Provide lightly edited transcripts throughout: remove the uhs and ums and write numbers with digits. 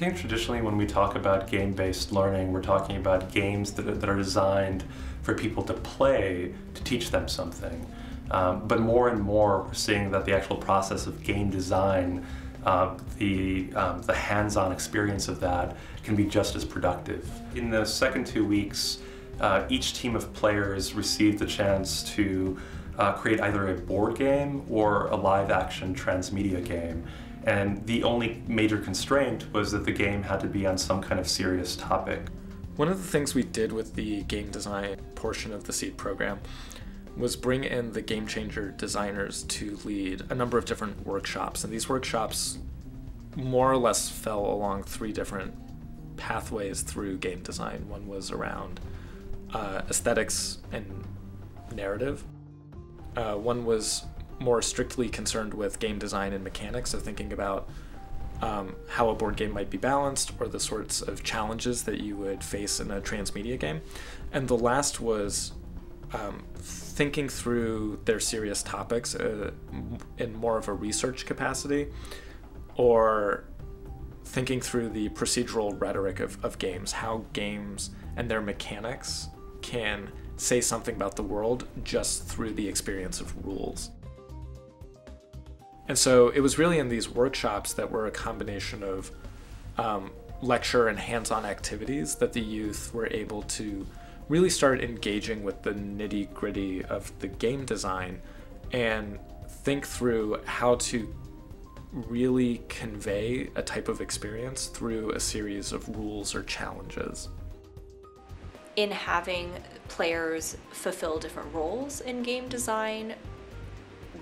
I think traditionally when we talk about game-based learning, we're talking about games that are designed for people to play to teach them something. But more and more we're seeing that the actual process of game design, the hands-on experience of that can be just as productive. In the second 2 weeks, each team of players received the chance to create either a board game or a live-action transmedia game. And the only major constraint was that the game had to be on some kind of serious topic. One of the things we did with the game design portion of the SEED program was bring in the game changer designers to lead a number of different workshops. And these workshops more or less fell along 3 different pathways through game design. One was around aesthetics and narrative. One was more strictly concerned with game design and mechanics, so thinking about how a board game might be balanced or the sorts of challenges that you would face in a transmedia game. And the last was thinking through their serious topics in more of a research capacity, or thinking through the procedural rhetoric of games, how games and their mechanics can say something about the world just through the experience of rules. And so it was really in these workshops that were a combination of lecture and hands-on activities that the youth were able to really start engaging with the nitty-gritty of the game design and think through how to really convey a type of experience through a series of rules or challenges. In having players fulfill different roles in game design,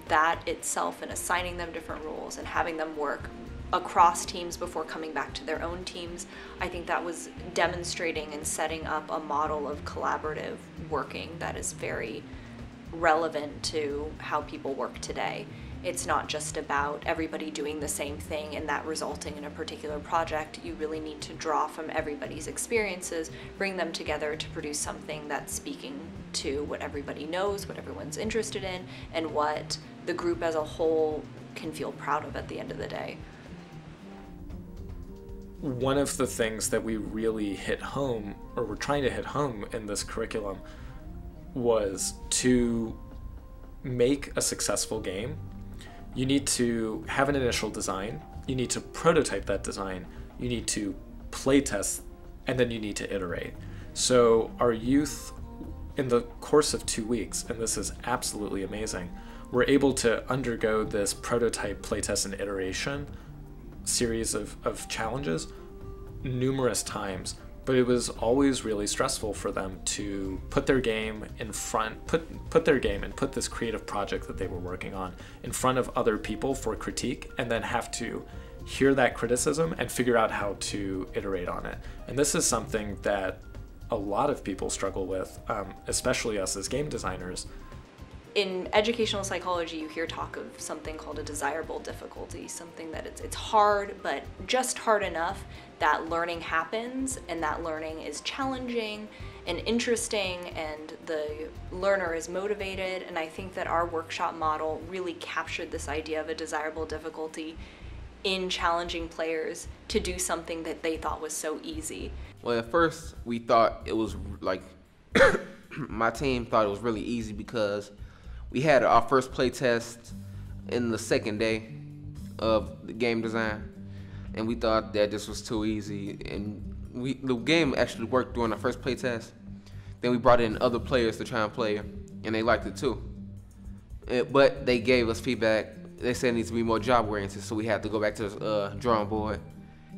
that itself, and assigning them different roles and having them work across teams before coming back to their own teams, I think that was demonstrating and setting up a model of collaborative working that is very relevant to how people work today. It's not just about everybody doing the same thing and that resulting in a particular project. You really need to draw from everybody's experiences, bring them together to produce something that's speaking to what everybody knows, what everyone's interested in, and what the group as a whole can feel proud of at the end of the day. One of the things that we really hit home, or we're trying to hit home in this curriculum, was to make a successful game. You need to have an initial design, you need to prototype that design, you need to play test, and then you need to iterate. So our youth, in the course of 2 weeks, and this is absolutely amazing, were able to undergo this prototype, playtest, and iteration series of challenges numerous times, but it was always really stressful for them to put their game in front, put their game and put this creative project that they were working on in front of other people for critique, and then have to hear that criticism and figure out how to iterate on it. And this is something that a lot of people struggle with, especially us as game designers. In educational psychology, you hear talk of something called a desirable difficulty, something that it's hard, but just hard enough that learning happens, and that learning is challenging and interesting, and the learner is motivated. And I think that our workshop model really captured this idea of a desirable difficulty in challenging players to do something that they thought was so easy. Well, at first, we thought it was like, my team thought it was really easy because we had our first play test in the second day of the game design, and we thought that this was too easy. And the game actually worked during our first play test. Then we brought in other players to try and play, and they liked it too. But they gave us feedback. They said it needs to be more job-oriented, so we had to go back to the drawing board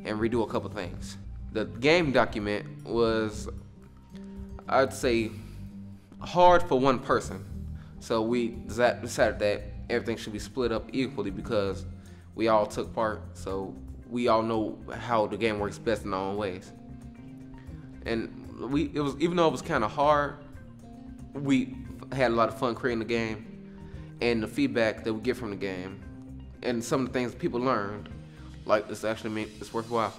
and redo a couple things. The game document was, I'd say, hard for one person. So we decided that everything should be split up equally because we all took part, so we all know how the game works best in our own ways. And it was even though it was kind of hard, we had a lot of fun creating the game, and the feedback that we get from the game, and some of the things people learned, like, this actually it's worthwhile.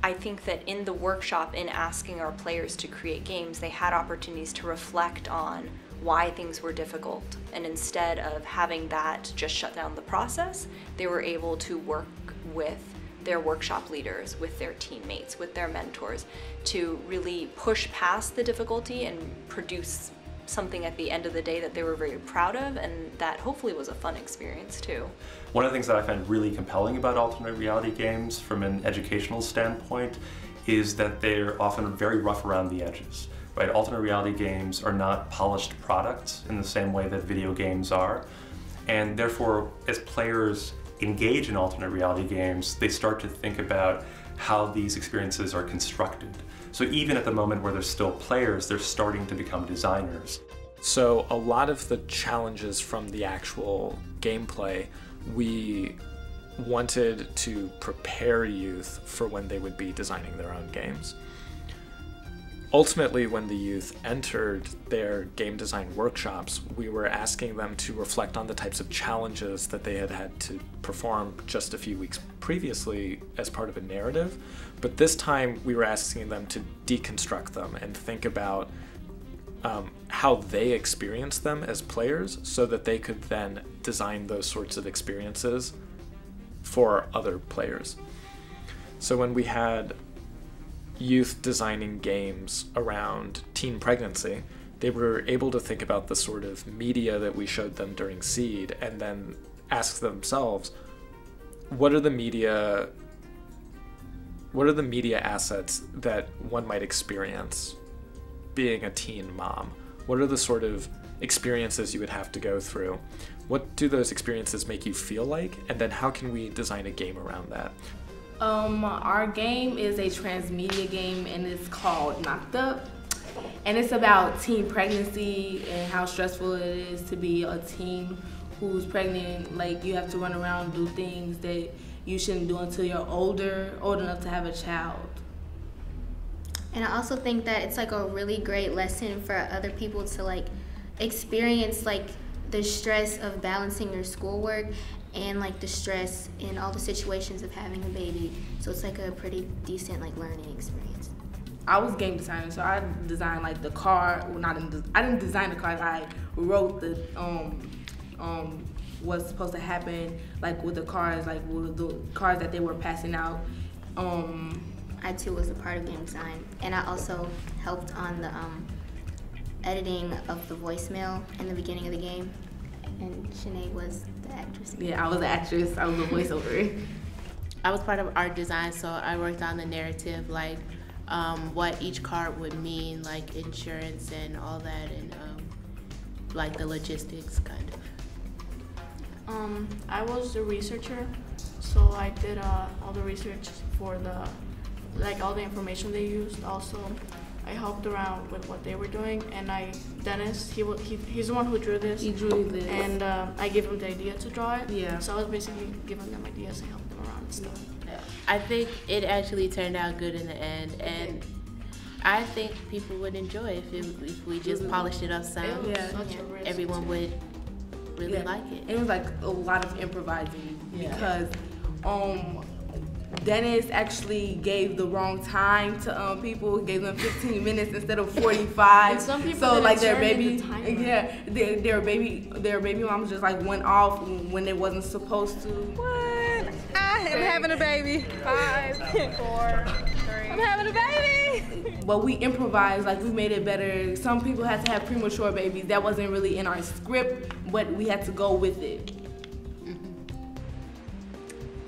I think that in the workshop, in asking our players to create games, they had opportunities to reflect on why things were difficult. And instead of having that just shut down the process, they were able to work with their workshop leaders, with their teammates, with their mentors, to really push past the difficulty and produce something at the end of the day that they were very proud of, and that hopefully was a fun experience too. One of the things that I find really compelling about alternate reality games from an educational standpoint is that they're often very rough around the edges. Right? Alternate reality games are not polished products in the same way that video games are, and therefore as players engage in alternate reality games, they start to think about how these experiences are constructed. So even at the moment where they're still players, they're starting to become designers. So a lot of the challenges from the actual gameplay, we wanted to prepare youth for when they would be designing their own games. Ultimately, when the youth entered their game design workshops, we were asking them to reflect on the types of challenges that they had had to perform just a few weeks previously as part of a narrative. But this time, we were asking them to deconstruct them and think about how they experienced them as players, so that they could then design those sorts of experiences for other players. So when we had youth designing games around teen pregnancy, they were able to think about the sort of media that we showed them during SEED, and then ask themselves, what are the media assets that one might experience being a teen mom? What are the sort of experiences you would have to go through? What do those experiences make you feel like? And then how can we design a game around that? Our game is a transmedia game, and it's called Knocked Up, and it's about teen pregnancy and how stressful it is to be a teen who's pregnant. Like, you have to run around and do things that you shouldn't do until you're old enough to have a child. And I also think that it's like a really great lesson for other people to like experience like the stress of balancing your schoolwork and like the stress in all the situations of having a baby. So it's like a pretty decent like learning experience. I was game designer, so I designed like the car. Well, I didn't design the car. I wrote the what's supposed to happen, like with the cars, like with the cars that they were passing out. I too was a part of game design, and I also helped on the editing of the voicemail in the beginning of the game. And Shanae was the actress. Yeah, I was the actress. I was the voiceover. I was part of art design, so I worked on the narrative, like what each card would mean, like insurance and all that, and like the logistics kind of. I was the researcher, so I did all the research for all the information they used. Also, I helped around with what they were doing, and Dennis, he's the one who drew this. He drew this. And I gave him the idea to draw it. Yeah. So I was basically giving them ideas to help them around and stuff. Yeah. I think it actually turned out good in the end, and I think people would enjoy it if we just polished it up some. Yeah. Everyone would really like it. It was like a lot of improvising because Dennis actually gave the wrong time to people. He gave them 15 minutes instead of 45. And some people their baby moms just like went off when they wasn't supposed to. What? I am having a baby. 5, 4, 3. I'm having a baby. But we improvised, like we made it better. Some people had to have premature babies. That wasn't really in our script, but we had to go with it.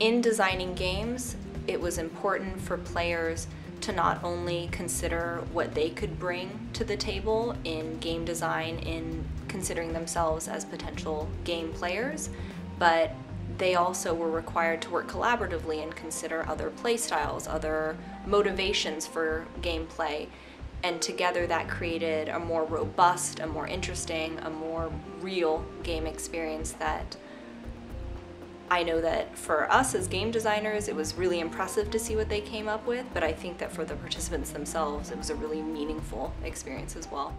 In designing games, it was important for players to not only consider what they could bring to the table in game design, in considering themselves as potential game players, but they also were required to work collaboratively and consider other play styles, other motivations for gameplay. And together that created a more robust, a more interesting, a more real game experience that I know that for us as game designers, it was really impressive to see what they came up with, but I think that for the participants themselves, it was a really meaningful experience as well.